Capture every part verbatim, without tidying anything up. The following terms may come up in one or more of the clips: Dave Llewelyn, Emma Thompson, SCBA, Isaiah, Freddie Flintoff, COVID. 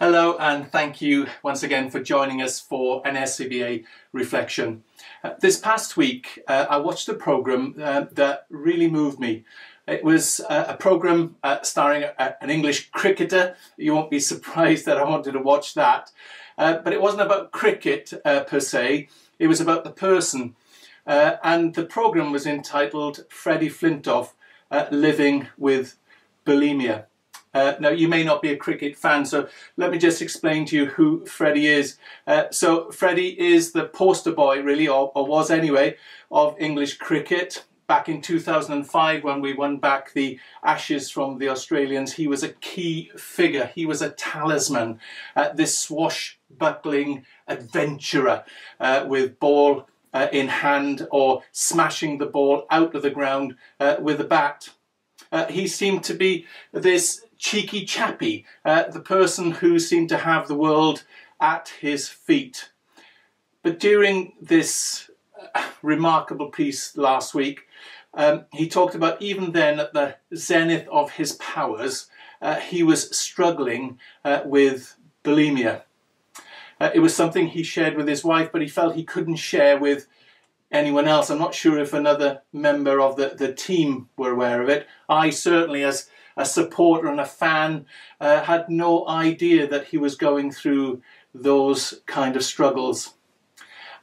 Hello, and thank you once again for joining us for an S C B A reflection. Uh, this past week, uh, I watched a programme uh, that really moved me. It was uh, a programme uh, starring a, an English cricketer. You won't be surprised that I wanted to watch that. Uh, but it wasn't about cricket uh, per se, it was about the person. Uh, and the programme was entitled Freddie Flintoff, uh, Living with Bulimia. Uh, now, you may not be a cricket fan, so let me just explain to you who Freddie is. Uh, so, Freddie is the poster boy, really, or, or was anyway, of English cricket. Back in two thousand five, when we won back the Ashes from the Australians, he was a key figure. He was a talisman, uh, this swashbuckling adventurer uh, with ball uh, in hand or smashing the ball out of the ground uh, with a bat. Uh, he seemed to be this cheeky chappy, uh, the person who seemed to have the world at his feet. But during this uh, remarkable piece last week, um, he talked about even then at the zenith of his powers, uh, he was struggling uh, with bulimia. Uh, it was something he shared with his wife, but he felt he couldn't share with anyone else. I'm not sure if another member of the, the team were aware of it. I certainly, as a supporter and a fan, uh, had no idea that he was going through those kind of struggles.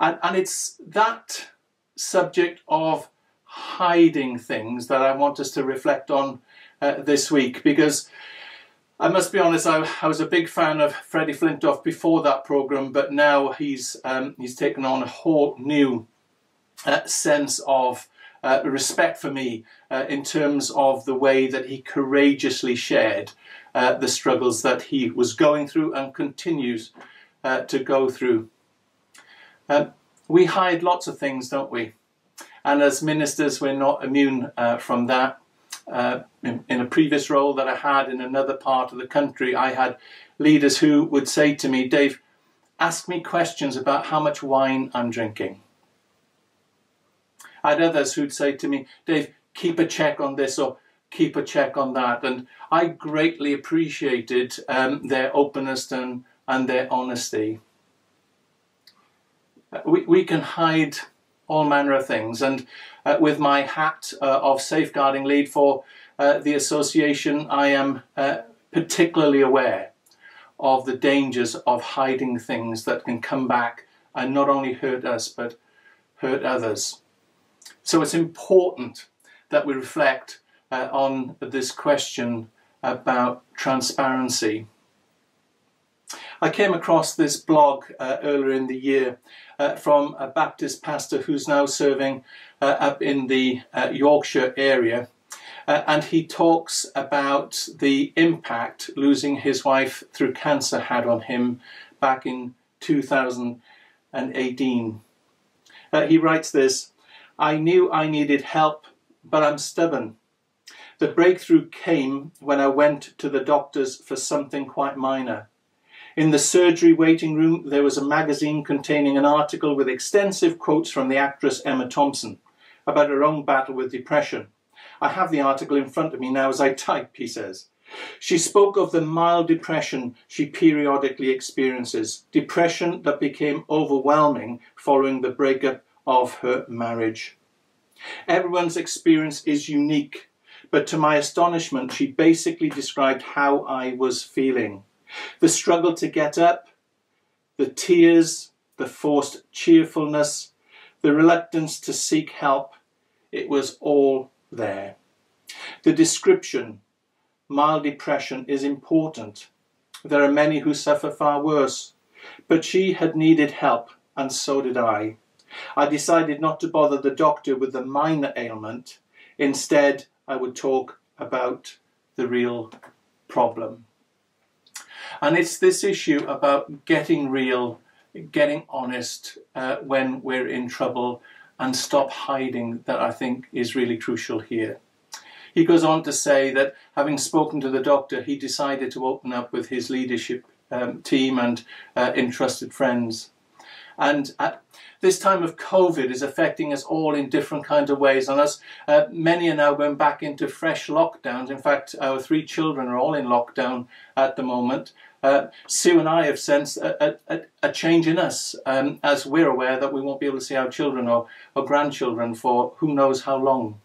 And, and it's that subject of hiding things that I want us to reflect on uh, this week, because I must be honest, I, I was a big fan of Freddie Flintoff before that programme, but now he's, um, he's taken on a whole new Uh, sense of uh, respect for me uh, in terms of the way that he courageously shared uh, the struggles that he was going through and continues uh, to go through. Uh, we hide lots of things, don't we? And as ministers, we're not immune uh, from that. Uh, in, in a previous role that I had in another part of the country, I had leaders who would say to me, "Dave, ask me questions about how much wine I'm drinking." I had others who'd say to me, "Dave, keep a check on this or keep a check on that." And I greatly appreciated um, their openness and, and their honesty. We, we can hide all manner of things. And uh, with my hat uh, of safeguarding lead for uh, the association, I am uh, particularly aware of the dangers of hiding things that can come back and not only hurt us, but hurt others. So it's important that we reflect uh, on this question about transparency. I came across this blog uh, earlier in the year uh, from a Baptist pastor who's now serving uh, up in the uh, Yorkshire area. Uh, and he talks about the impact losing his wife through cancer had on him back in two thousand eighteen. Uh, he writes this: "I knew I needed help, but I'm stubborn. The breakthrough came when I went to the doctors for something quite minor. In the surgery waiting room, there was a magazine containing an article with extensive quotes from the actress Emma Thompson about her own battle with depression. I have the article in front of me now as I type," he says. "She spoke of the mild depression she periodically experiences, depression that became overwhelming following the breakup of her marriage. Everyone's experience is unique, but to my astonishment, she basically described how I was feeling. The struggle to get up, the tears, the forced cheerfulness, the reluctance to seek help, it was all there. The description, mild depression, is important. There are many who suffer far worse, but she had needed help, and so did I. I decided not to bother the doctor with the minor ailment. Instead, I would talk about the real problem." And it's this issue about getting real, getting honest uh, when we're in trouble, and stop hiding that I think is really crucial here. He goes on to say that having spoken to the doctor, he decided to open up with his leadership um, team and uh, entrusted friends. And at this time of COVID is affecting us all in different kinds of ways. And as uh, many are now going back into fresh lockdowns. In fact, our three children are all in lockdown at the moment. uh, Sue and I have sensed a, a, a change in us, um, as we're aware that we won't be able to see our children or, or grandchildren for who knows how long.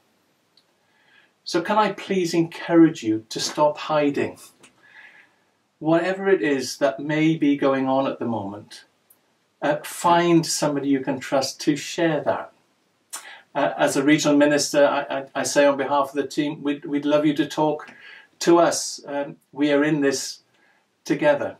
So can I please encourage you to stop hiding? Whatever it is that may be going on at the moment, uh, find somebody you can trust to share that. Uh, as a regional minister, I, I, I say on behalf of the team, we'd, we'd love you to talk to us. Um, we are in this together.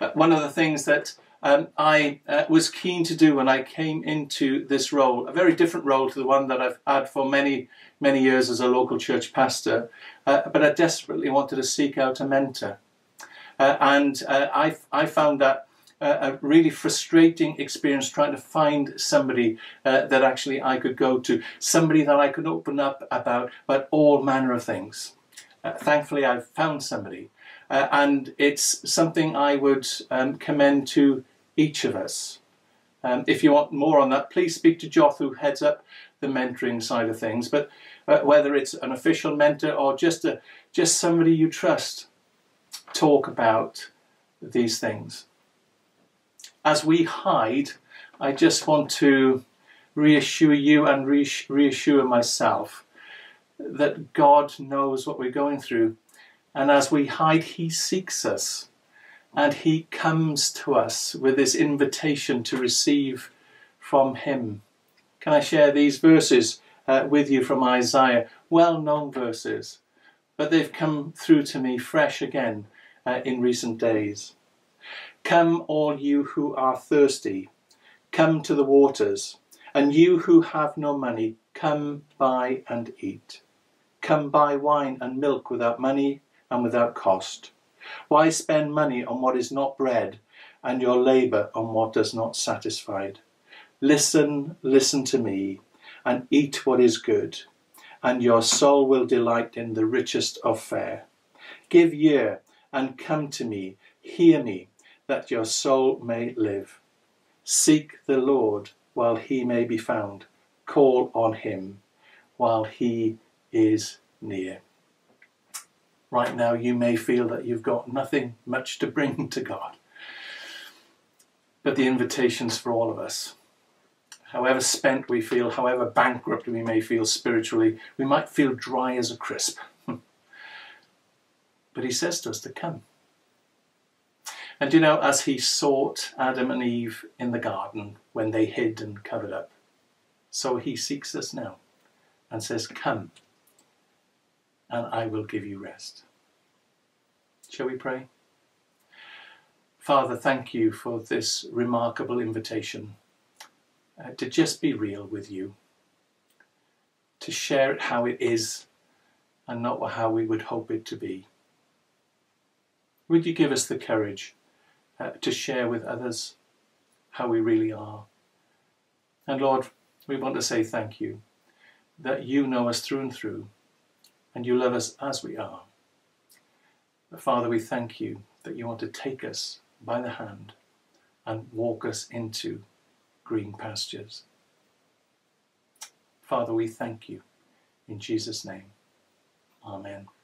Uh, one of the things that um, I uh, was keen to do when I came into this role, a very different role to the one that I've had for many, many years as a local church pastor, uh, but I desperately wanted to seek out a mentor. Uh, and uh, I, I found that Uh, a really frustrating experience trying to find somebody uh, that actually I could go to, somebody that I could open up about, about all manner of things. Uh, thankfully, I've found somebody, uh, and it's something I would um, commend to each of us. Um, if you want more on that, please speak to Joth, who heads up the mentoring side of things. But uh, whether it's an official mentor or just a, just somebody you trust, talk about these things. As we hide, I just want to reassure you and reassure myself that God knows what we're going through. And as we hide, he seeks us and he comes to us with this invitation to receive from him. Can I share these verses uh, with you from Isaiah? Well-known verses, but they've come through to me fresh again uh, in recent days. Come, all you who are thirsty, come to the waters, and you who have no money, come buy and eat. Come buy wine and milk without money and without cost. Why spend money on what is not bread, and your labour on what does not satisfy? Listen, listen to me, and eat what is good, and your soul will delight in the richest of fare. Give ear, and come to me, hear me, that your soul may live. Seek the Lord while he may be found. Call on him while he is near. Right now you may feel that you've got nothing much to bring to God, but the invitation's for all of us. However spent we feel, however bankrupt we may feel spiritually, we might feel dry as a crisp. But he says to us to come. And you know, as he sought Adam and Eve in the garden when they hid and covered up, so he seeks us now and says, come, and I will give you rest. Shall we pray? Father, thank you for this remarkable invitation uh, to just be real with you, to share it how it is and not how we would hope it to be. Would you give us the courage Uh, to share with others how we really are. And Lord, we want to say thank you that you know us through and through and you love us as we are. But Father, we thank you that you want to take us by the hand and walk us into green pastures. Father, we thank you in Jesus' name. Amen.